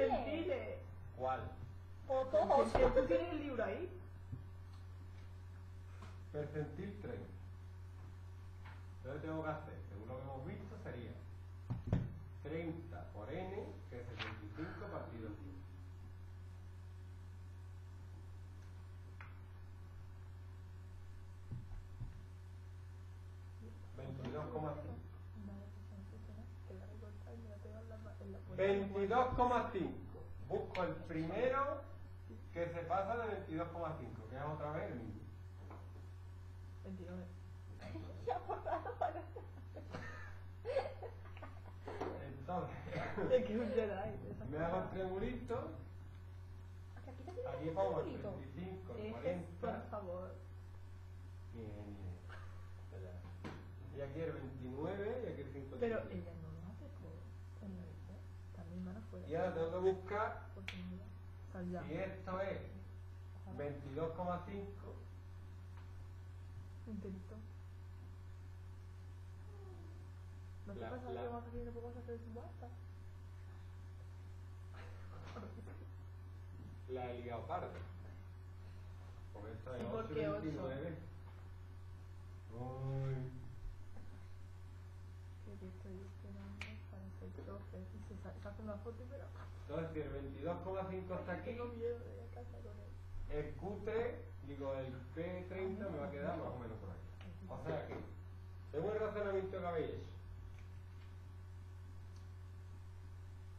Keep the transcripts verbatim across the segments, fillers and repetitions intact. Gentile. ¿Cuál? O todos. ¿Tú tienes el libro ahí? Percentil tres. Entonces tengo que hacer, según lo que hemos visto, sería treinta por n, que es setenta y cinco partido cinco. veintidós coma cinco. Busco el primero que se pasa de veintidós coma cinco, que es otra vez el mismo. veintidós. Entonces, me hago el triangulito. Aquí pongo el treinta y cinco, el cuarenta. Bien, bien. Y aquí el veintinueve, y aquí el cincuenta y cinco. Pero ella no lo hace por... También van afuera. Y ahora tengo que buscar... Y esto es... veintidós coma cinco. Intento. ¿No te pasa algo más que no puedo hacer su muerta? La he ligado parda. Porque esta es ocho veintinueve. Uy... que estoy esperando para ser profe y se saca una foto, pero... Entonces, si el veintidós coma cinco está aquí, tengo miedo de ir a casa con él. El Q tres, digo, el P treinta me va a quedar más o menos por aquí. O sea, aquí, según el razonamiento que habéis hecho,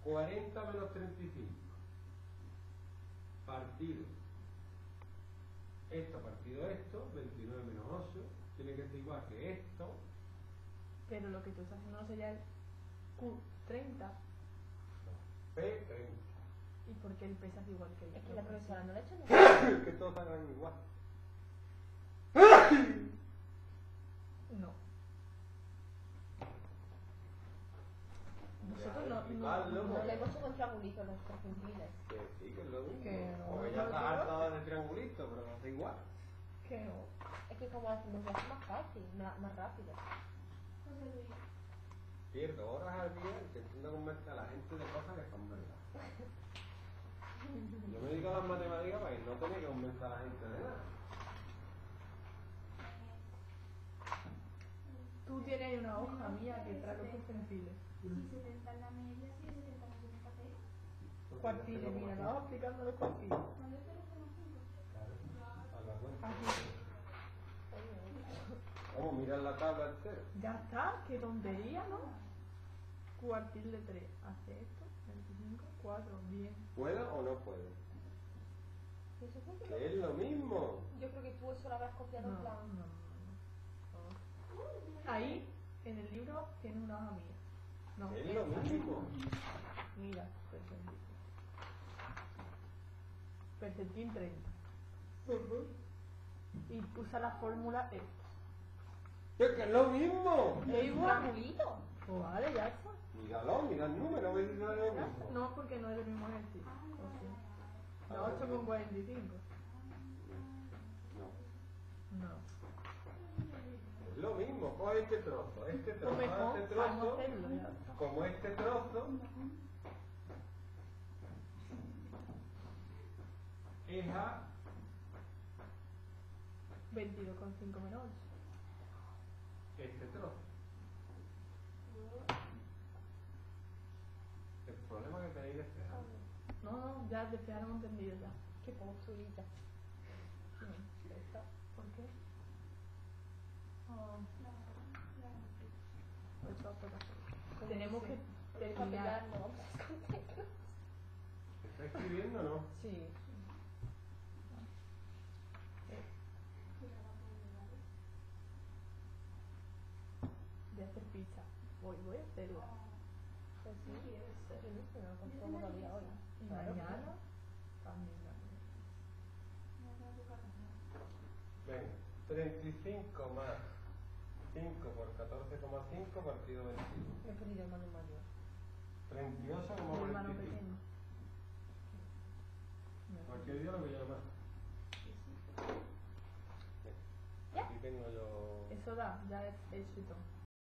cuarenta menos treinta y cinco partido esto partido esto, veintinueve menos ocho tiene que ser igual que esto. Pero lo que tú estás haciendo no sería el Q treinta. P treinta. ¿Y por qué el P es igual que el Q? Es que la profesora no le ha hecho nada. Que todos hagan igual. No. Nosotros no, no, no, no le hemos hecho un triangulito a los percentiles. Que sí, que es lo mismo. Que no. O ella está hartada del triangulito, pero no hace igual. Que no. Es que como hacemos más fácil, más rápido. Pierdo horas al día intentando convencer a la gente de cosas que son verdad. Yo me dedico a las matemáticas para que no tenga que convencer a la gente de nada. Tú tienes una hoja mía que trae los percentiles. Si setenta en la media, si setenta en el papel. Cuartiles, mira, vamos explicando los cuartiles. Aquí. Oh, mira la tabla del cero. Ya está, qué tontería, ¿no? Cuartil de tres, hace esto, veinticinco, cuatro, diez. ¿Puedo o no puedo? Que es lo mismo. Yo creo que tú eso lo habrás copiado en plan. No, no, no. Ahí, en el libro, tiene una hoja mía. No, es lo mismo. Mira, percentil. Percentil treinta. Uh-huh. Y usa la fórmula E. Que es lo mismo. Es igual. O vale, ya está. Míralo, mira el número, a ver si no es lo mismo. No, porque no es el mismo ejercicio. Ah, no, ocho con cuarenta y cinco. No. No. Es lo mismo, coge este trozo, este trozo, mejor, este trozo, hacerlo, como este trozo. Es a veintidós coma cinco menos ocho. Este trozo. El problema que tenéis despejado. No, no, ya despejado no he entendido ya. Qué posturita. ¿Por qué? Oh. Tenemos que terminar. ¿Está escribiendo o no? Sí. Hacer pizza. Voy, voy a hacerla. Pues sí, es el mismo, no consumo todavía hoy. Y mañana también. Venga, treinta y cinco más cinco por catorce coma cinco partido veintiuno. He querido hermano mayor. treinta y ocho coma veinticinco. Hermano pequeño. Cualquier día lo que yo lo más. Aquí tengo yo... Eso da, ya es éxito.